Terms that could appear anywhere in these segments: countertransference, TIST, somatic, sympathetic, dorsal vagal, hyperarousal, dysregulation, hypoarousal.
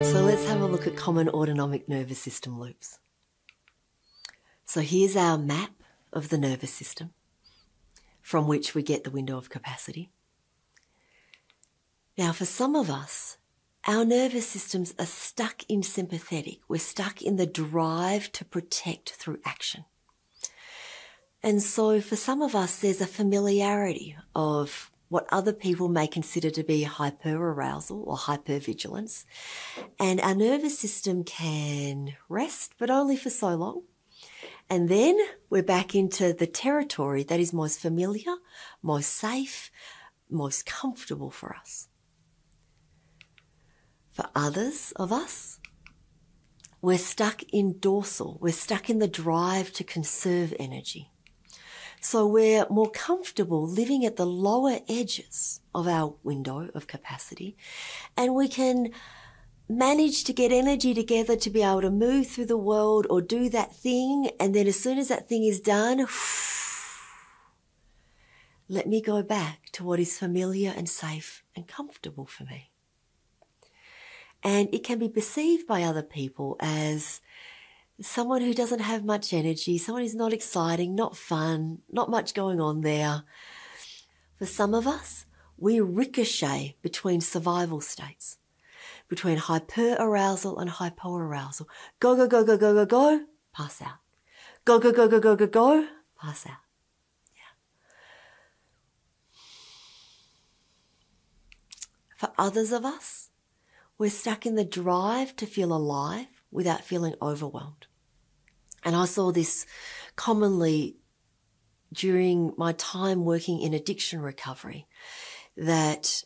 So let's have a look at common autonomic nervous system loops. So here's our map of the nervous system, from which we get the window of capacity. Now for some of us, our nervous systems are stuck in sympathetic. We're stuck in the drive to protect through action. And so for some of us, there's a familiarity of what other people may consider to be hyperarousal or hypervigilance. And our nervous system can rest, but only for so long. And then we're back into the territory that is most familiar, most safe, most comfortable for us. For others of us, we're stuck in dorsal. We're stuck in the drive to conserve energy. So we're more comfortable living at the lower edges of our window of capacity, and we can manage to get energy together to be able to move through the world or do that thing, and then as soon as that thing is done, let me go back to what is familiar and safe and comfortable for me. And it can be perceived by other people as someone who doesn't have much energy, someone who's not exciting, not fun, not much going on there. For some of us, we ricochet between survival states, between hyperarousal and hypoarousal. Go, go, go, go, go, go, go, pass out. Go, go, go, go, go, go, go, pass out. Yeah. For others of us, we're stuck in the drive to feel alive without feeling overwhelmed. And I saw this commonly during my time working in addiction recovery, that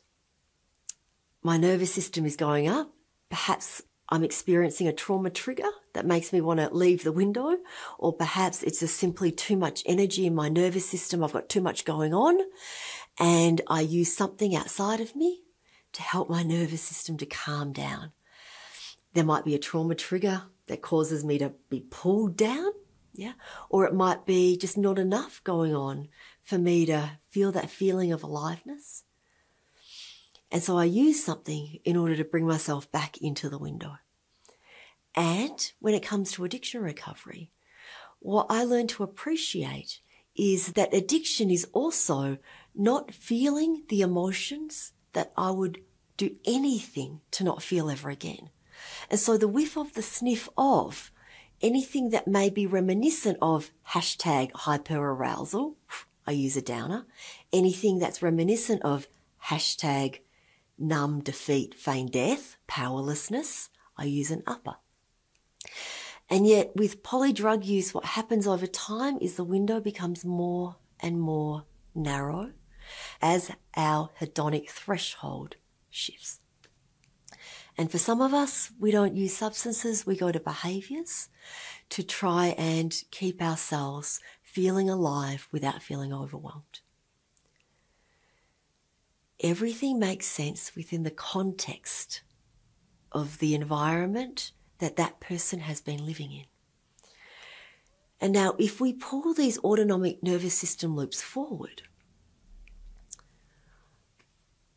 my nervous system is going up. Perhaps I'm experiencing a trauma trigger that makes me want to leave the window, or perhaps it's just simply too much energy in my nervous system. I've got too much going on, and I use something outside of me to help my nervous system to calm down. There might be a trauma trigger that causes me to be pulled down, yeah? Or it might be just not enough going on for me to feel that feeling of aliveness. And so I use something in order to bring myself back into the window. And when it comes to addiction recovery, what I learned to appreciate is that addiction is also not feeling the emotions that I would do anything to not feel ever again. And so the whiff of, the sniff of, anything that may be reminiscent of hashtag hyperarousal, I use a downer, anything that's reminiscent of hashtag numb, defeat, feign death, powerlessness, I use an upper. And yet with polydrug use, what happens over time is the window becomes more and more narrow as our hedonic threshold shifts. And for some of us, we don't use substances, we go to behaviours to try and keep ourselves feeling alive without feeling overwhelmed. Everything makes sense within the context of the environment that that person has been living in. And now if we pull these autonomic nervous system loops forward,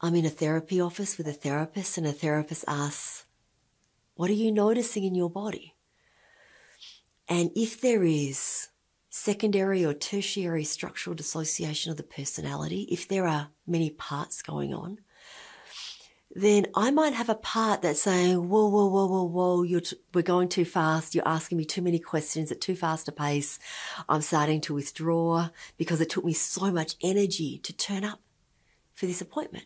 I'm in a therapy office with a therapist, and a therapist asks, what are you noticing in your body? And if there is secondary or tertiary structural dissociation of the personality, if there are many parts going on, then I might have a part that's saying, whoa, whoa, whoa, whoa, whoa, we're going too fast, you're asking me too many questions at too fast a pace, I'm starting to withdraw because it took me so much energy to turn up for this appointment.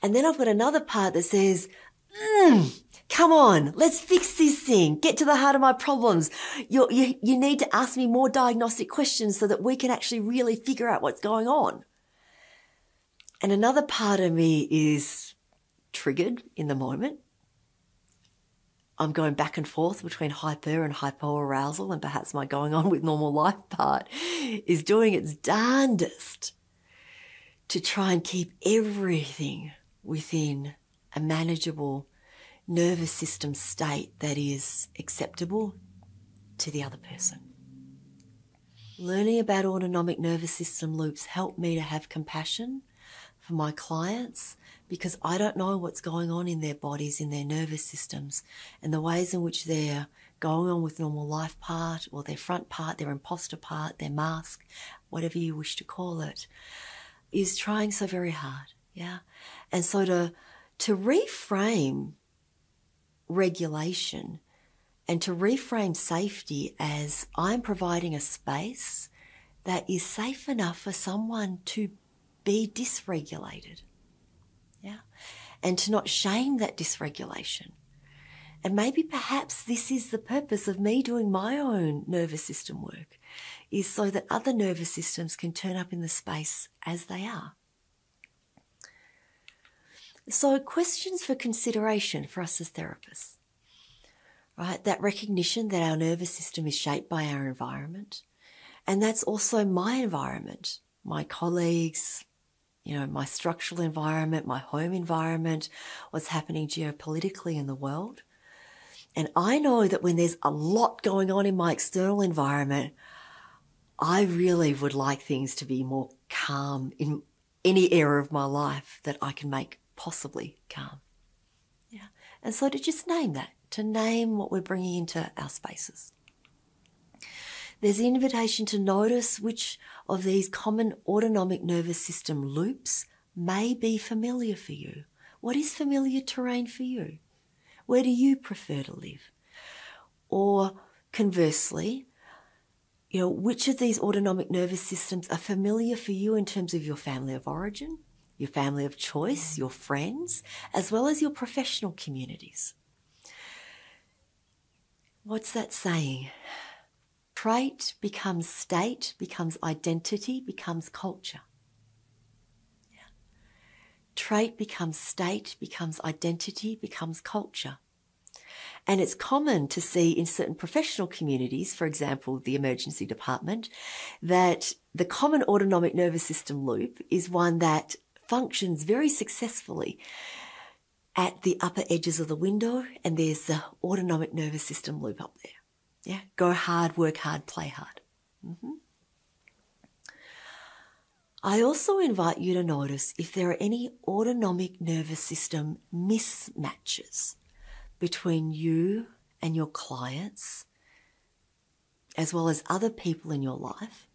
And then I've got another part that says, come on, let's fix this thing. Get to the heart of my problems. You need to ask me more diagnostic questions so that we can actually really figure out what's going on. And another part of me is triggered in the moment. I'm going back and forth between hyper and hypoarousal, and perhaps my going on with normal life part is doing its darndest to try and keep everything within a manageable nervous system state that is acceptable to the other person. Learning about autonomic nervous system loops helped me to have compassion for my clients, because I don't know what's going on in their bodies, in their nervous systems, and the ways in which they're going on with normal life part, or their front part, their imposter part, their mask, whatever you wish to call it, is trying so very hard, yeah? And so to reframe regulation and to reframe safety as I'm providing a space that is safe enough for someone to be dysregulated, yeah? And to not shame that dysregulation. And maybe perhaps this is the purpose of me doing my own nervous system work, is so that other nervous systems can turn up in the space as they are. So questions for consideration for us as therapists, right? That recognition that our nervous system is shaped by our environment, and that's also my environment, my colleagues, you know, my structural environment, my home environment, what's happening geopolitically in the world. And I know that when there's a lot going on in my external environment, I really would like things to be more calm in any area of my life that I can make possibly calm. Yeah. And so to just name that, to name what we're bringing into our spaces. There's the invitation to notice which of these common autonomic nervous system loops may be familiar for you. What is familiar terrain for you? Where do you prefer to live? Or conversely, you know, which of these autonomic nervous systems are familiar for you in terms of your family of origin, your family of choice, your friends, as well as your professional communities? What's that saying? Trait becomes state, becomes identity, becomes culture. Trait becomes state, becomes identity, becomes culture. And it's common to see in certain professional communities, for example, the emergency department, that the common autonomic nervous system loop is one that functions very successfully at the upper edges of the window, and there's the autonomic nervous system loop up there. Yeah, go hard, work hard, play hard. I also invite you to notice if there are any autonomic nervous system mismatches between you and your clients, as well as other people in your life,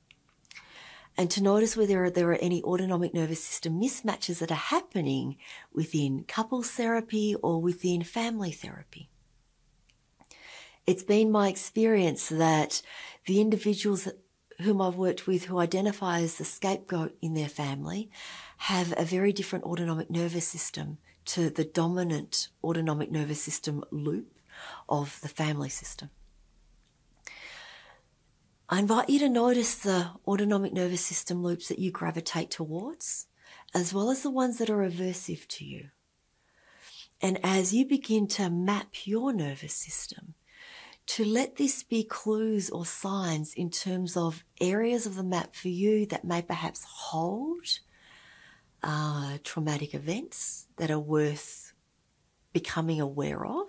and to notice whether there are any autonomic nervous system mismatches that are happening within couples therapy or within family therapy. It's been my experience that the individuals whom I've worked with who identify as the scapegoat in their family have a very different autonomic nervous system to the dominant autonomic nervous system loop of the family system. I invite you to notice the autonomic nervous system loops that you gravitate towards, as well as the ones that are aversive to you. And as you begin to map your nervous system, to let this be clues or signs in terms of areas of the map for you that may perhaps hold traumatic events that are worth becoming aware of.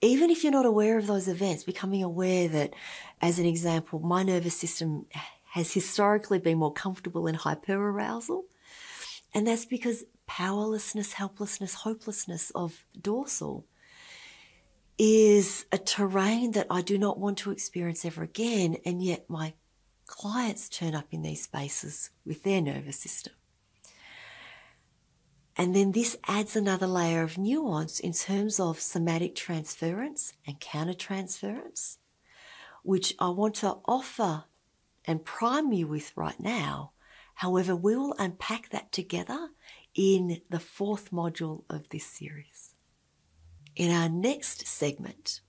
Even if you're not aware of those events, becoming aware that, as an example, my nervous system has historically been more comfortable in hyperarousal, and that's because powerlessness, helplessness, hopelessness of dorsal is a terrain that I do not want to experience ever again, and yet my clients turn up in these spaces with their nervous system. And then this adds another layer of nuance in terms of somatic transference and countertransference, which I want to offer and prime you with right now. However, we will unpack that together in the fourth module of this series. In our next segment,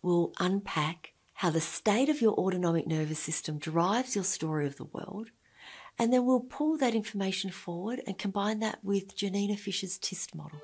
we'll unpack how the state of your autonomic nervous system drives your story of the world, and then we'll pull that information forward and combine that with Janina Fisher's TIST model.